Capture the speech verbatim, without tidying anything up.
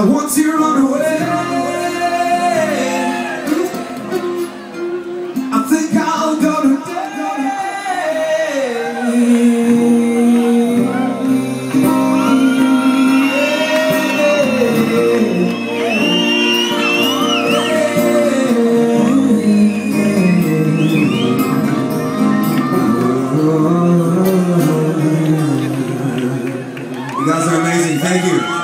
I want to run away. I think I'll go today. You guys are amazing. Thank you.